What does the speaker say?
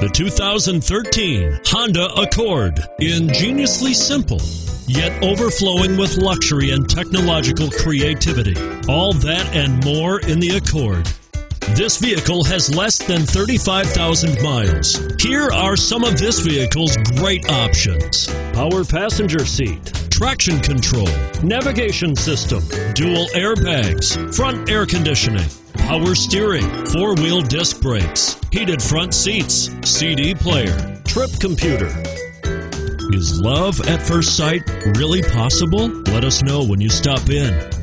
The 2013 Honda Accord. Ingeniously simple, yet overflowing with luxury and technological creativity. All that and more in the Accord. This vehicle has less than 35,000 miles. Here are some of this vehicle's great options: power passenger seat, traction control, navigation system, dual airbags, front air conditioning, power steering, four-wheel disc brakes, heated front seats, CD player, trip computer. Is love at first sight really possible? Let us know when you stop in.